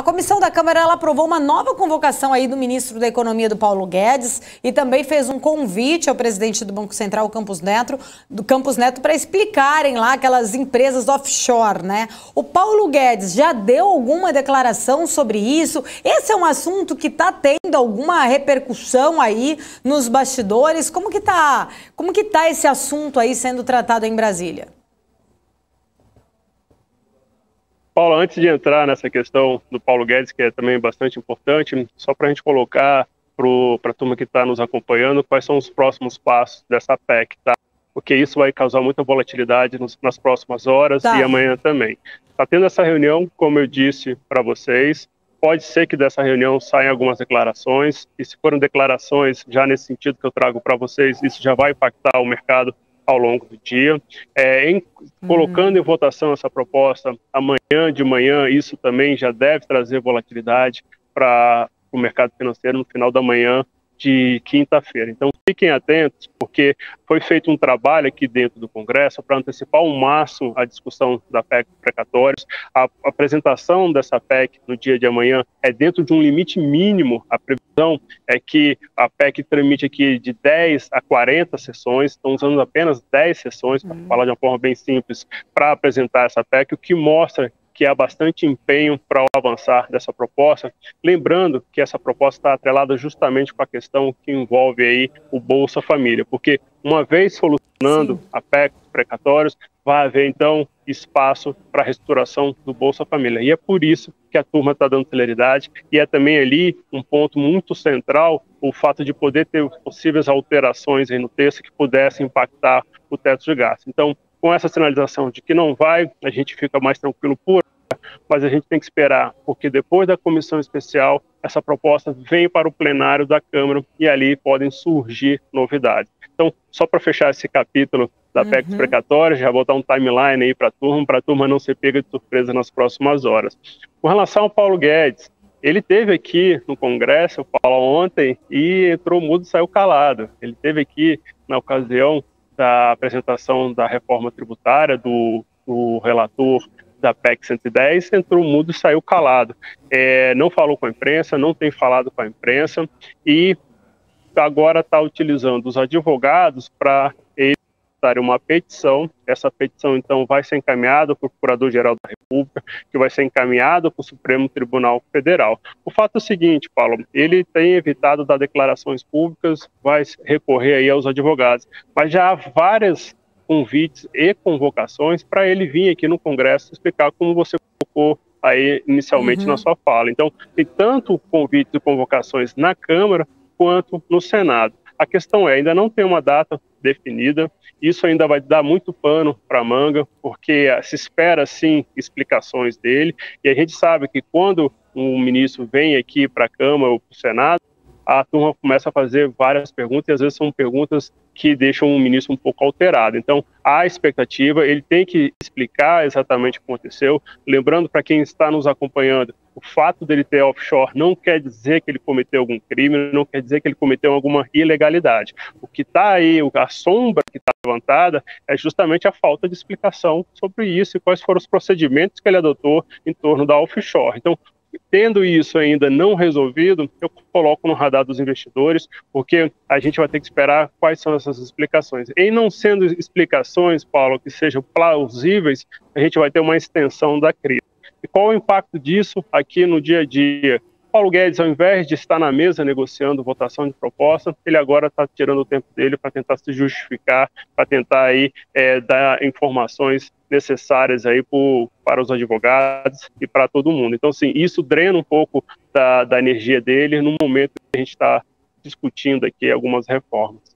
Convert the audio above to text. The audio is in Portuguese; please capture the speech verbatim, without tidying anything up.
A comissão da Câmara ela aprovou uma nova convocação aí do ministro da Economia, do Paulo Guedes, e também fez um convite ao presidente do Banco Central, Campos Neto, do Campos Neto, para explicarem lá aquelas empresas offshore, né? O Paulo Guedes já deu alguma declaração sobre isso? Esse é um assunto que está tendo alguma repercussão aí nos bastidores? Como que tá, como que tá esse assunto aí sendo tratado em Brasília? Paula, antes de entrar nessa questão do Paulo Guedes, que é também bastante importante, só para a gente colocar para a turma que está nos acompanhando quais são os próximos passos dessa P E C, tá? Porque isso vai causar muita volatilidade nos, nas próximas horas tá. E amanhã também. Está tendo essa reunião, como eu disse para vocês, pode ser que dessa reunião saiam algumas declarações, e se forem declarações já nesse sentido que eu trago para vocês, isso já vai impactar o mercado ao longo do dia, é, em, colocando uhum. em votação essa proposta amanhã de manhã, isso também já deve trazer volatilidade para o mercado financeiro no final da manhã de quinta-feira. Então fiquem atentos, porque foi feito um trabalho aqui dentro do Congresso para antecipar ao máximo a discussão da P E C dos precatórios. A apresentação dessa P E C no dia de amanhã é dentro de um limite mínimo. A previsão é que a P E C tramite aqui de dez a quarenta sessões, estão usando apenas dez sessões, para uhum. falar de uma forma bem simples, para apresentar essa P E C, o que mostra que há bastante empenho para o avançar dessa proposta, lembrando que essa proposta está atrelada justamente com a questão que envolve aí o Bolsa Família, porque uma vez solucionando Sim. a P E C dos precatórios, vai haver então espaço para a restauração do Bolsa Família, e é por isso que a turma está dando celeridade, e é também ali um ponto muito central o fato de poder ter possíveis alterações aí no texto que pudessem impactar o teto de gastos. Então, com essa sinalização de que não vai, a gente fica mais tranquilo por agora, mas a gente tem que esperar, porque depois da comissão especial, essa proposta vem para o plenário da Câmara e ali podem surgir novidades. Então, só para fechar esse capítulo da P E C dos precatórios, já botar um timeline aí para a turma, para a turma não ser pega de surpresa nas próximas horas. Com relação ao Paulo Guedes, ele esteve aqui no Congresso, Paulo, ontem, e entrou mudo e saiu calado. Ele esteve aqui na ocasião da apresentação da reforma tributária do, do relator da P E C cento e dez, entrou mudo e saiu calado. É, não falou com a imprensa, não tem falado com a imprensa e agora está utilizando os advogados para eles darem uma petição. Essa petição, então, vai ser encaminhada para o Procurador-Geral da República, que vai ser encaminhada para o Supremo Tribunal Federal. O fato é o seguinte, Paulo, ele tem evitado dar declarações públicas, vai recorrer aí aos advogados, mas já há várias convites e convocações para ele vir aqui no Congresso explicar, como você colocou aí inicialmente uhum. na sua fala. Então, tem tanto convites e convocações na Câmara quanto no Senado. A questão é, ainda não tem uma data definida, isso ainda vai dar muito pano para a manga, porque se espera, sim, explicações dele, e a gente sabe que quando um ministro vem aqui para a Câmara ou para o Senado, a turma começa a fazer várias perguntas, e às vezes são perguntas que deixam o ministro um pouco alterado. Então, há expectativa, ele tem que explicar exatamente o que aconteceu, lembrando para quem está nos acompanhando, o fato dele ter offshore não quer dizer que ele cometeu algum crime, não quer dizer que ele cometeu alguma ilegalidade. O que está aí, a sombra que está levantada, é justamente a falta de explicação sobre isso e quais foram os procedimentos que ele adotou em torno da offshore. Então, tendo isso ainda não resolvido, eu coloco no radar dos investidores, porque a gente vai ter que esperar quais são essas explicações. E não sendo explicações, Paulo, que sejam plausíveis, a gente vai ter uma extensão da crise. E qual o impacto disso aqui no dia a dia? Paulo Guedes, ao invés de estar na mesa negociando votação de proposta, ele agora está tirando o tempo dele para tentar se justificar, para tentar aí, é, dar informações necessárias aí por, para os advogados e para todo mundo. Então, sim, isso drena um pouco da, da energia dele no momento que a gente está discutindo aqui algumas reformas.